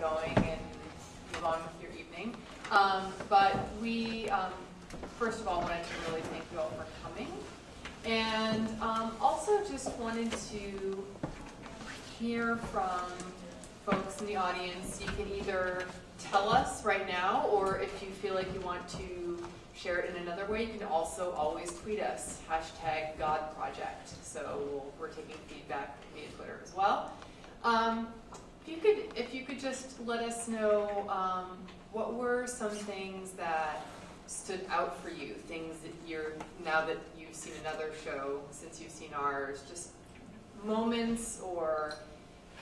and going and move on with your evening. But we, first of all, wanted to really thank you all for coming. And also just wanted to hear from folks in the audience. You can either tell us right now, or if you feel like you want to share it in another way, you can also always tweet us, #GodProject. So we're taking feedback via Twitter as well. If you could just let us know what were some things that stood out for you, things that you're, now that you've seen another show, since you've seen ours, just moments or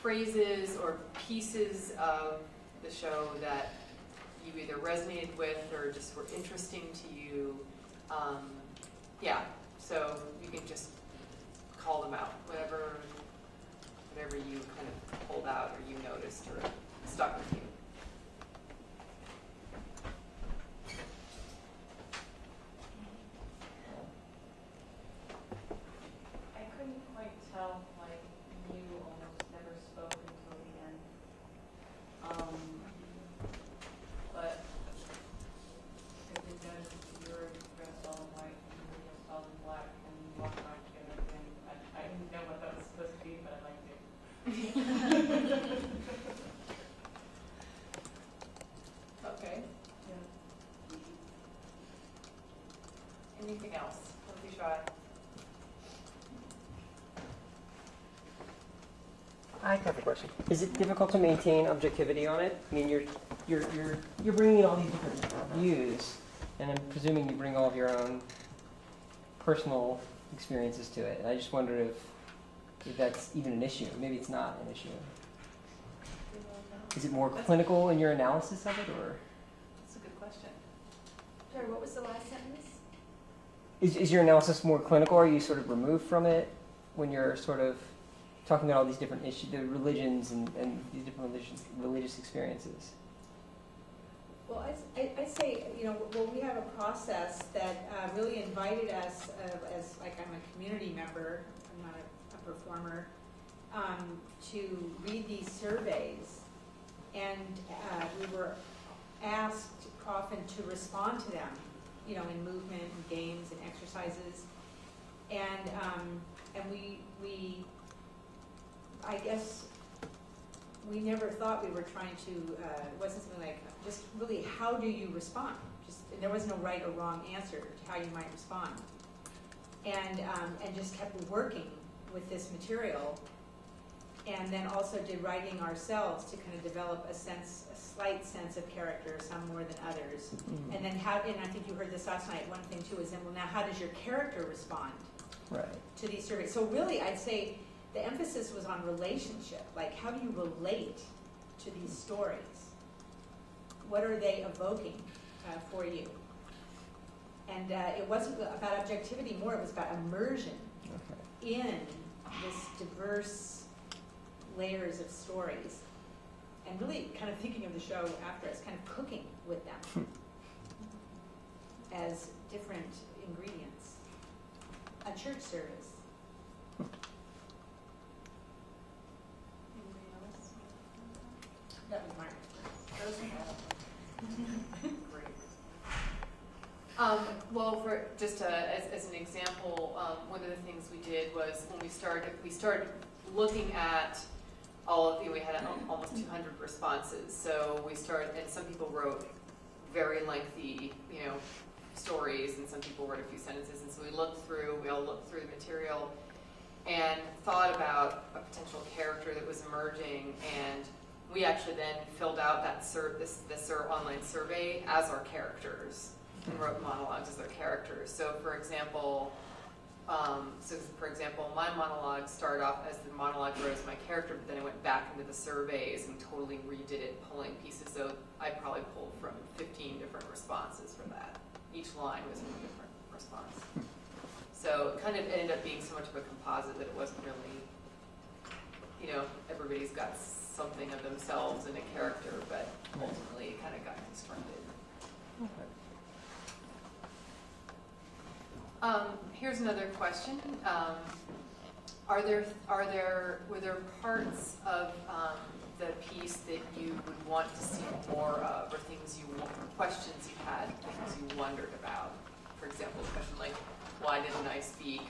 phrases or pieces of the show that you either resonated with or just were interesting to you. Yeah, so you can just call them out, whatever you kind of pulled out or you noticed or stuck with you. I couldn't quite tell, like, you almost never spoke until the end. But I did notice you were dressed all in white and you were dressed all in black and you walked around together, and I didn't know what that was supposed to be, but I liked it. Okay. Yeah. Anything else? Don't be shy. I have a question. Is it difficult to maintain objectivity on it? I mean, you're bringing in all these different views, and I'm presuming you bring all of your own personal experiences to it. And I just wonder if that's even an issue. Maybe it's not an issue. Is it more clinical in your analysis of it, or? That's a good question. Sorry, what was the last sentence? Is your analysis more clinical? Are you sort of removed from it when you're sort of talking about all these different issues, the religions and these different religious experiences? Well, I say, well, we have a process that really invited us as, like, I'm a community member, I'm not a performer, to read these surveys. And we were asked often to respond to them, in movement and games and exercises. And we I guess, we never thought we were trying to, it wasn't something like, just really how do you respond? Just, and there was no right or wrong answer to how you might respond. And just kept working with this material, and then also did writing ourselves to kind of develop a slight sense of character, some more than others. Mm-hmm. And then and I think you heard this last night, one thing too is then, well, now how does your character respond to these surveys? So really, I'd say, the emphasis was on relationship, like how do you relate to these stories? What are they evoking for you? And it wasn't about objectivity more, it was about immersion in this diverse layers of stories, and really kind of thinking of the show after as kind of cooking with them as different ingredients. A church service. That was my experience. Great. Well, for just as an example, one of the things we did was when we started looking at all of you. We had almost 200 responses. So we started, and some people wrote very lengthy, stories, and some people wrote a few sentences. And so we all looked through the material, and thought about a potential character that was emerging, and we actually then filled out this online survey as our characters and wrote monologues as their characters. So, for example, my monologue started off as the monologue wrote as my character, but then I went back into the surveys and totally redid it, pulling pieces. So I probably pulled from 15 different responses for that. Each line was from a different response. So it kind of ended up being so much of a composite that it wasn't really, everybody's got something of themselves in a character, but ultimately it kind of got constructed. Okay. Here's another question. Were there parts of the piece that you would want to see more of, or things you, questions you had, things you wondered about? For example, a question like, why didn't I speak?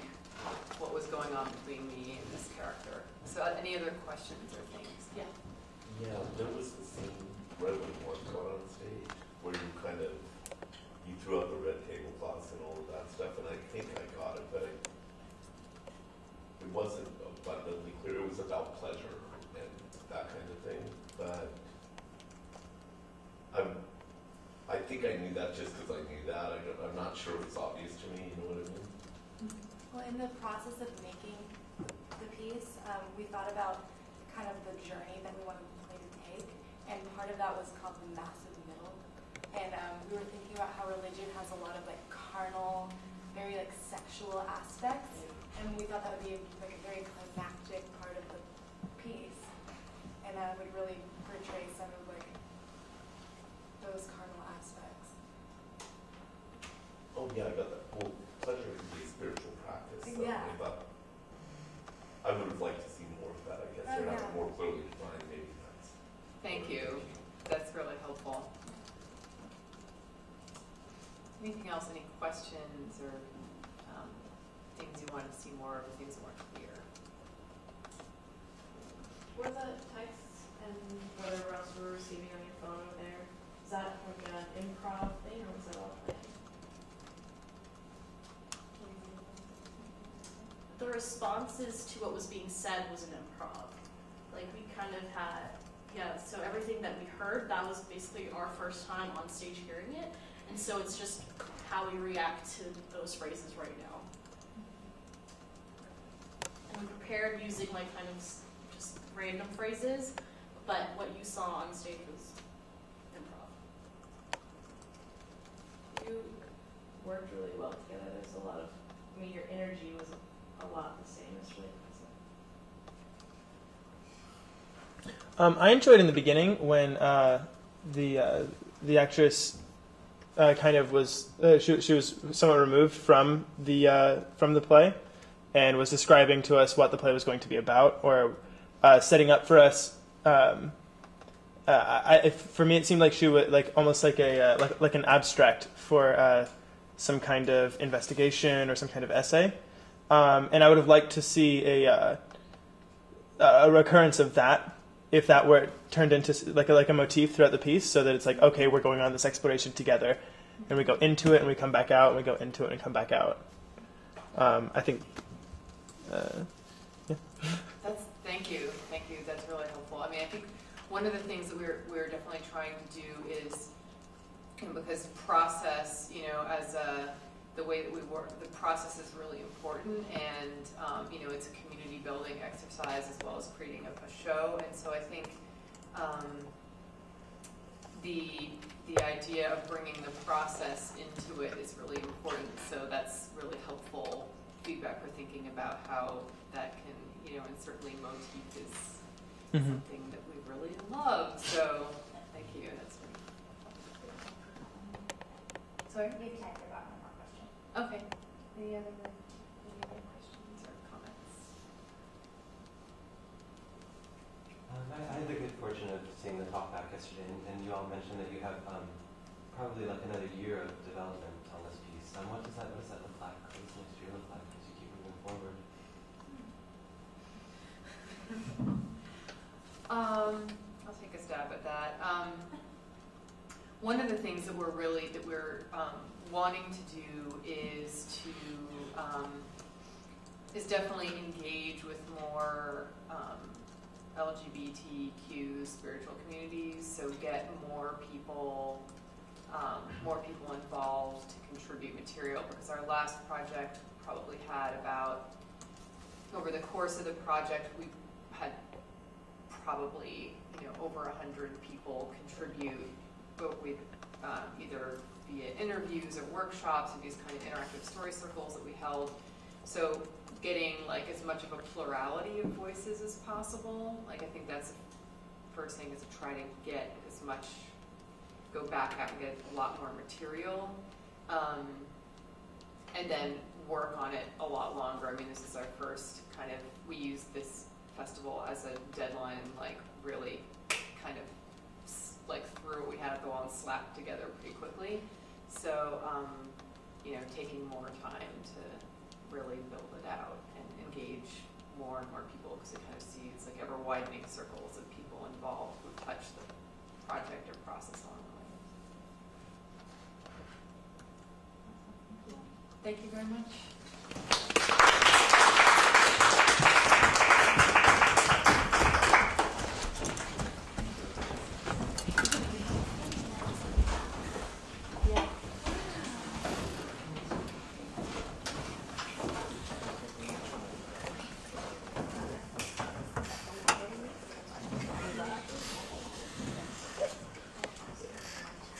What was going on between me and this character? So any other questions or things? Yeah. Yeah, there was the scene right when one got on stage where you kind of, you threw out the red tablecloths and all of that stuff, and I think I got it, but it wasn't abundantly clear. It was about pleasure and that kind of thing, but I think I knew that just because I knew that. I'm not sure it was obvious to me, you know what I mean? Well, in the process of making the piece, we thought about kind of the journey that we wanted the play to take, and part of that was called the massive middle. And we were thinking about how religion has a lot of like carnal, very like sexual aspects, and we thought that would be like a very climactic part of the piece, and would really portray some of like those carnal aspects. Oh yeah, I got that. Well, pleasure can be a spiritual practice. So yeah. I would have liked to see more of that, I guess. They're not more clearly defined, maybe that's... Thank you. That's really helpful. Anything else? Any questions or things you want to see more of, things that weren't clear? Were the texts and whatever else we were receiving on your phone over there, is that like an improv thing, or was that all planned? The responses to what was being said was an improv. Like, we kind of had, yeah, so everything that we heard, that was basically our first time on stage hearing it. And so it's just how we react to those phrases right now. And we prepared using, like, kind of just random phrases, but what you saw on stage was improv. You worked really well together. There's a lot of, I mean, your energy was a lot the same as really present. I enjoyed in the beginning when the actress kind of was she was somewhat removed from the play, and was describing to us what the play was going to be about, or setting up for us. For me, it seemed like she was like almost like a like an abstract for some kind of investigation or some kind of essay. And I would have liked to see a recurrence of that, if that were turned into like a motif throughout the piece, so that it's like, okay, we're going on this exploration together, and we go into it and we come back out, and we go into it and come back out. I think. Yeah. Thank you. That's really helpful. I mean, I think one of the things that we're definitely trying to do is, because process, you know, as a the way that we work, the process is really important, and you know, it's a community building exercise as well as creating a show. And so I think the idea of bringing the process into it is really important. So that's really helpful feedback for thinking about how that can, you know, and certainly motif is something that we really love. So thank you. That's really helpful. Sorry. Okay. Any other questions or comments? I had the good fortune of seeing the talk back yesterday, and you all mentioned that you have probably like another year of development on this piece. What does that look like? What does next year look like as you keep moving forward? I'll take a stab at that. One of the things that we're wanting to do is to definitely engage with more LGBTQ spiritual communities. So get more people involved to contribute material, because our last project probably had about, over the course of the project, we had probably, you know, over 100 people contribute, but with either via interviews or workshops and these kind of interactive story circles that we held. So getting like as much of a plurality of voices as possible. Like, I think that's the first thing, is to try to get as much, go back out and get a lot more material. And then work on it a lot longer. I mean, this is our first kind of, we used this festival as a deadline, like really kind of like threw what we had to go on Slack together pretty quickly. So, you know, taking more time to really build it out and engage more and more people, because it kind of sees like ever widening circles of people involved who touch the project or process along the way. Thank you very much.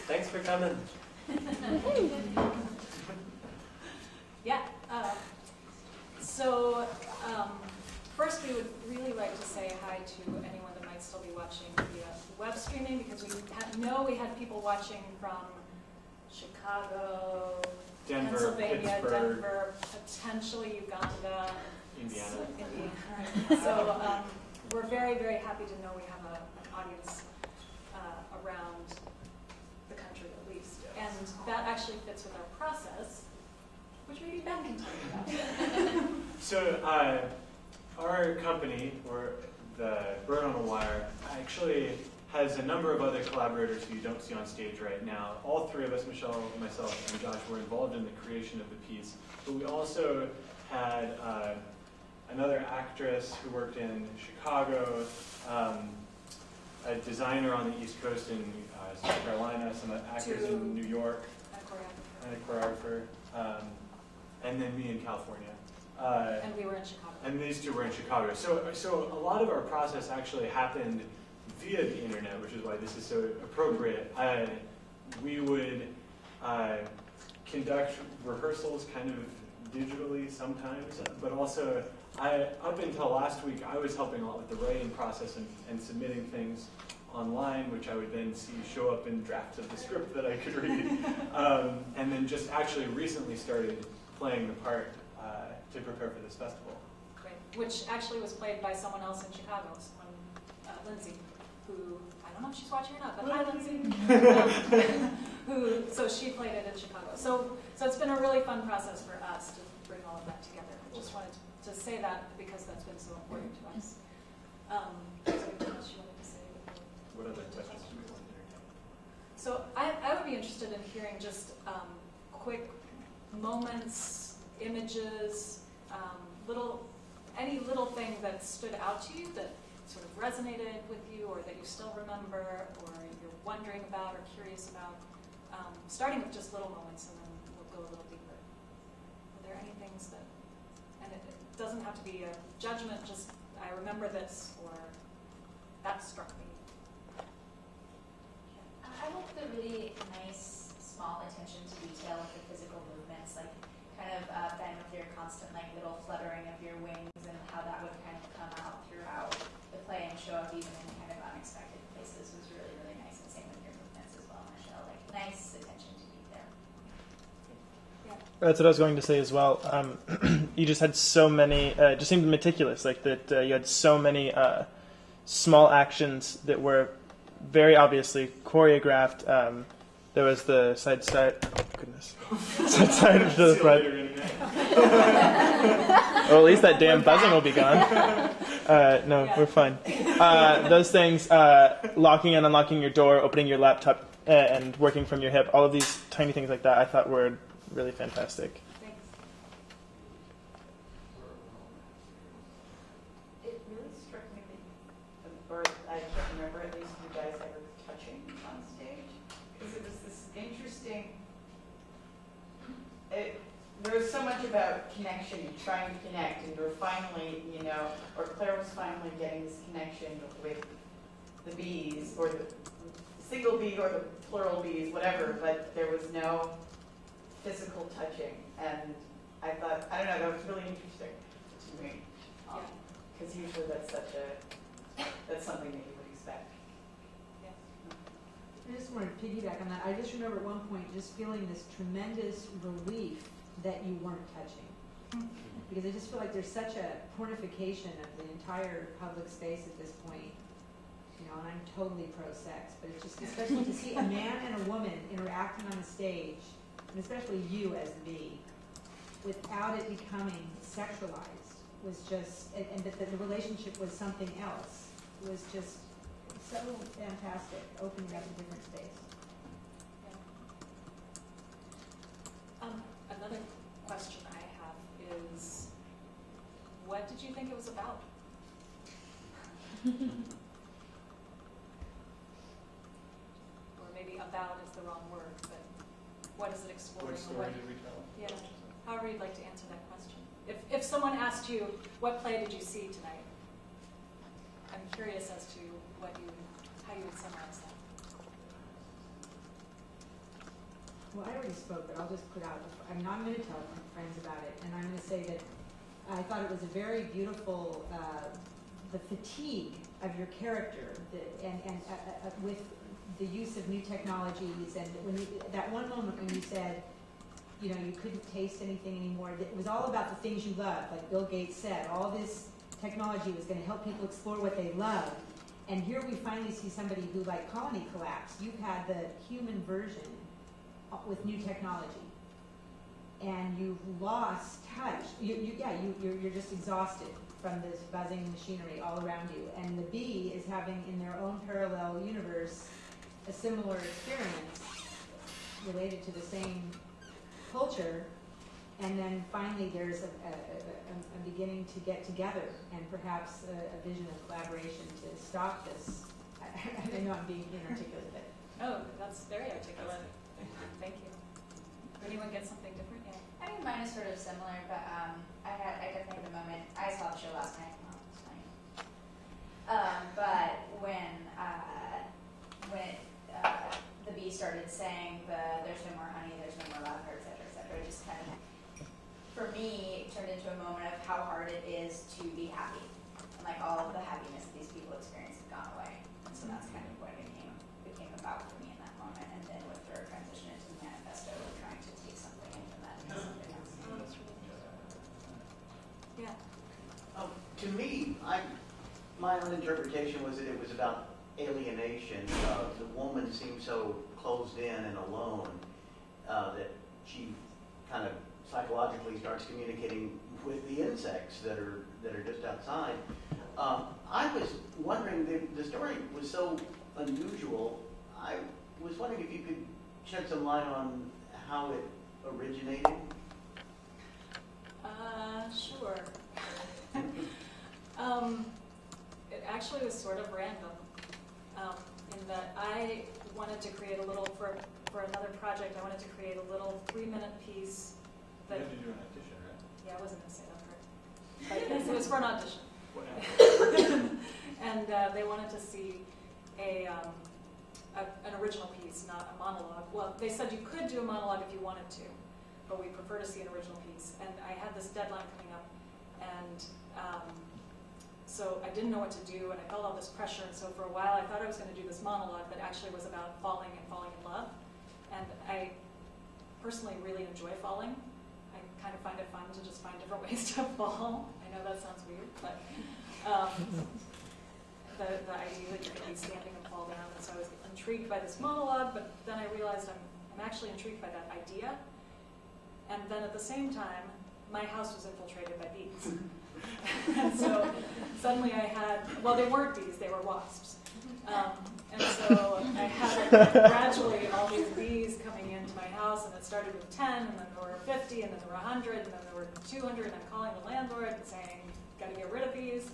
Thanks for coming. First, we would really like to say hi to anyone that might still be watching via web streaming, because we know we had people watching from Chicago, Denver, Pennsylvania, Pittsburgh, Denver, potentially Uganda, Indiana. So, Indiana. So we're very, very happy to know we have an audience around the country at least. And that actually fits with our process, which maybe Ben can talk about. So our company, or the Burn on a Wire, actually has a number of other collaborators who you don't see on stage right now. All three of us, Michelle, myself, and Josh, were involved in the creation of the piece. But we also had another actress who worked in Chicago, a designer on the East Coast in South Carolina, some actors in New York, and a choreographer. And then me in California. And we were in Chicago. And these two were in Chicago. So a lot of our process actually happened via the internet, which is why this is so appropriate. We would conduct rehearsals kind of digitally sometimes, but also up until last week, I was helping a lot with the writing process and submitting things online, which I would then see show up in drafts of the script that I could read, and then just actually recently started playing the part to prepare for this festival. Great. Which actually was played by someone else in Chicago, someone, Lindsay, who, I don't know if she's watching or not, but hi Lindsay, so she played it in Chicago. So it's been a really fun process for us to bring all of that together. I just wanted to say that because that's been so important to us. What other questions do we want to entertain? So I would be interested in hearing just quick moments, images, any little thing that stood out to you that sort of resonated with you, or that you still remember, or you're wondering about or curious about. Starting with just little moments, and then we'll go a little deeper. Are there any things that, and it doesn't have to be a judgment, just I remember this, or that struck me. I like the really nice, small attention to detail of the physical movements, like kind of Ben with your constant like little fluttering of your wings and how that would kind of come out throughout the play and show up even in kind of unexpected places was really, really nice. And same with your movements as well, Michelle, like nice attention to detail. Yeah. That's what I was going to say as well. You just had so many, it just seemed meticulous, like that you had so many small actions that were very obviously choreographed. There was the side start. Oh, goodness. Side start to the front. Well, at least that damn buzzing will be gone. No, yeah. We're fine. Those things, locking and unlocking your door, opening your laptop, and working from your hip, all of these tiny things like that I thought were really fantastic. Thanks. It really struck me that the birth, I can't remember at least you guys ever touching on stage, because it was this interesting, there was so much about connection and trying to connect, and we're finally, you know, or Claire was finally getting this connection with the bees, or the single bee or the plural bees, whatever, but there was no physical touching, and I thought, I don't know, that was really interesting to me, because usually that's that's something that you would expect. I just want to piggyback on that. I just remember at one point just feeling this tremendous relief that you weren't touching. because I just feel like there's such a pornification of the entire public space at this point. You know, and I'm totally pro-sex, but it's just especially to see a man and a woman interacting on the stage, and especially you as the bee, without it becoming sexualized, was just, and that the relationship was something else, was just so fantastic, opening up a different space. Yeah. Another question I have is, what did you think it was about? Or maybe about is the wrong word, but what is it exploring? What story did we tell? Yeah. However you'd like to answer that question. If someone asked you, what play did you see tonight? I'm curious as to what you, how you would summarize that. Well, I already spoke, but I'll just put out, I'm going to tell my friends about it, and I'm going to say that I thought it was a very beautiful, the fatigue of your character, with the use of new technologies, and when you, that one moment when you said, you know, you couldn't taste anything anymore. It was all about the things you love, like Bill Gates said. All this technology was going to help people explore what they love. And here we finally see somebody who, like Colony Collapse, you've had the human version with new technology. And you've lost touch. You're just exhausted from this buzzing machinery all around you. And the bee is having, in their own parallel universe, a similar experience related to the same culture, and then finally there's a beginning to get together and perhaps a vision of collaboration to stop this. I know I'm being inarticulate, but... Oh, that's very articulate. Thank you. Did anyone get something different? Yeah. I mean, mine is sort of similar, but I definitely had the moment. I saw the show last night. Oh, it was funny. But when the bee started saying there's no more honey, there's no more lavender, etc., it just kind of, for me, turned into a moment of how hard it is to be happy. And like all of the happiness that these people experience had gone away. And so that's kind of what it became about for me in that moment. And then with her transition into the manifesto, we're trying to take something into that and something else. Yeah. To me, my own interpretation was that it was about alienation. The woman seemed so closed in and alone that she kind of psychologically starts communicating with the insects that are just outside. I was wondering, the story was so unusual, I was wondering if you could shed some light on how it originated. Sure. It actually was sort of random. In that I wanted to create a little, for another project, I wanted to create a little 3-minute piece. That, you had to do an audition, right? Yeah, I wasn't going to say that part. But it was for an audition. Wow. And they wanted to see an original piece, not a monologue. Well, they said you could do a monologue if you wanted to, but we prefer to see an original piece. And I had this deadline coming up, and so I didn't know what to do, and I felt all this pressure, and so for a while I thought I was going to do this monologue that actually was about falling and falling in love. And I personally really enjoy falling. I kind of find it fun to just find different ways to fall. I know that sounds weird, but the idea that you could be standing and fall down, and so I was intrigued by this monologue, but then I realized I'm actually intrigued by that idea. And then at the same time, my house was infiltrated by bees. And so suddenly I had, well, they weren't bees, they were wasps. And so I had gradually all these bees coming into my house, and it started with 10, and then there were 50, and then there were 100, and then there were 200, and I'm calling the landlord and saying, gotta get rid of these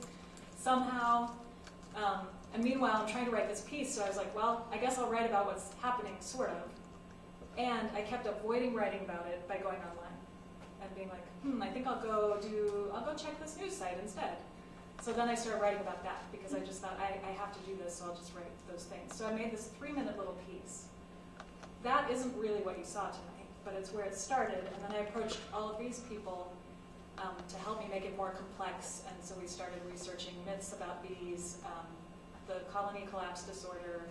somehow. And meanwhile, I'm trying to write this piece, so I was like, well, I guess I'll write about what's happening, sort of. And I kept avoiding writing about it by going online. And being like, I think I'll go check this news site instead. So then I started writing about that because I just thought, I have to do this, so I'll just write those things. So I made this 3-minute little piece. That isn't really what you saw tonight, but it's where it started. And then I approached all of these people to help me make it more complex. And so we started researching myths about bees, the colony collapse disorder,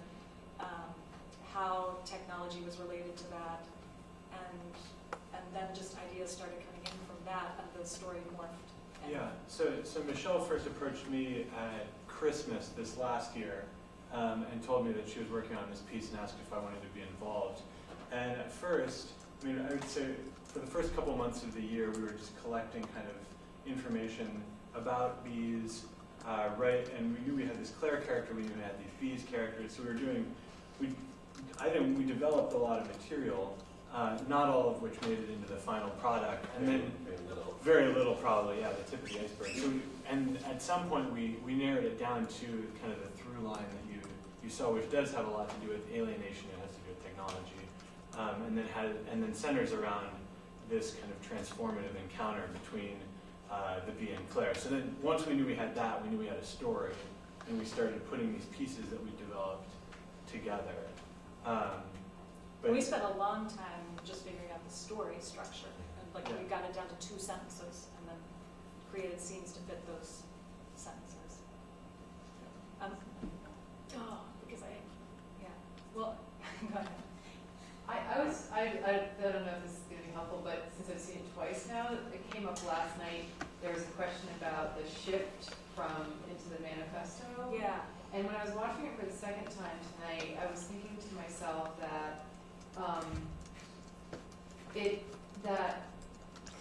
how technology was related to that, and and then just ideas started coming in from that, and the story morphed. And yeah, so Michelle first approached me at Christmas this last year and told me that she was working on this piece and asked if I wanted to be involved. And at first, I mean, I would say for the first couple months of the year, we were just collecting kind of information about bees, right? And we knew we had this Claire character, we knew we had these bees characters, so we were doing, we developed a lot of material, not all of which made it into the final product, and then very little probably, yeah, the tip of the iceberg. So we, and at some point we narrowed it down to kind of the through line that you saw, which does have a lot to do with alienation, it has to do with technology, and then centers around this kind of transformative encounter between the bee and Claire. So then once we knew we had that, we knew we had a story, and we started putting these pieces that we developed together. But we spent a long time just figuring out the story structure. And like, yeah, we got it down to 2 sentences and then created scenes to fit those sentences. Go ahead. I don't know if this is going to be helpful, but since I've seen it twice now, it came up last night. There was a question about the shift from Into the Manifesto. Yeah. And when I was watching it for the second time tonight, I was thinking to myself that that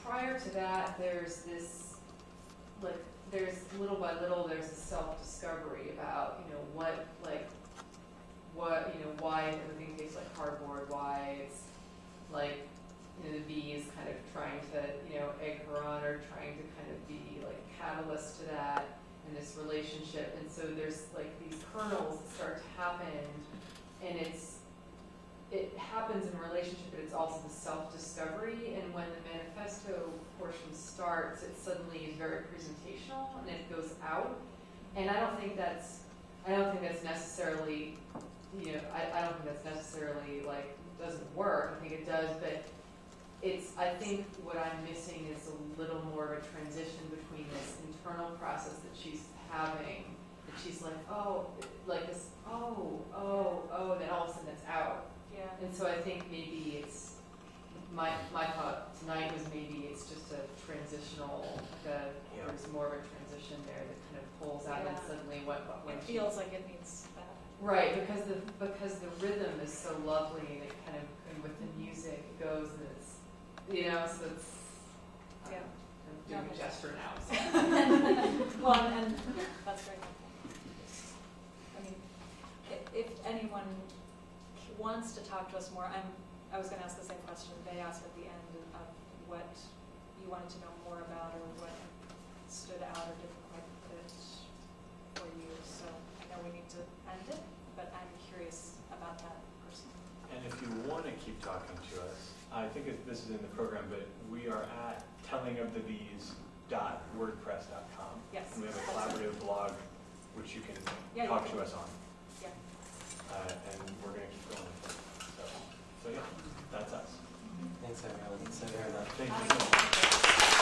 prior to that, there's this, like, there's little by little, there's a self-discovery about, you know, why everything tastes like cardboard, why it's like, you know, the bee is kind of trying to, you know, egg her on, or trying to kind of be like a catalyst to that, and this relationship. And so there's like these kernels that start to happen, and it happens in a relationship, but it's also the self-discovery. And when the manifesto portion starts, it suddenly is very presentational and it goes out. And I don't think that's necessarily, you know, I don't think that's necessarily like doesn't work. I think it does, but I think what I'm missing is a little more of a transition between this internal process that she's having, that she's like, oh, like this, oh, and then all of a sudden it's out. Yeah. And so I think maybe it's, my thought tonight was maybe it's just a transitional, yeah, there's more of a transition there that kind of pulls out, yeah, and suddenly what it feels like it needs that. Right, because the rhythm is so lovely, and it kind of, and with the music, it goes, and it's, you know, so it's, yeah. I'm doing a gesture now. So. Well, and that's very helpful. I mean, if anyone wants to talk to us more, I was going to ask the same question they asked at the end of what you wanted to know more about, or what stood out or didn't quite fit for you. So I know we need to end it, but I'm curious about that person. And if you want to keep talking to us, I think this is in the program, but we are at tellingofthebees.wordpress.com. Yes. And we have a collaborative blog which you can talk to us on. Yeah. And we're going to keep going with it. So yeah, that's us. Mm-hmm. Thanks, everyone. Thanks, everyone. Thank you so much.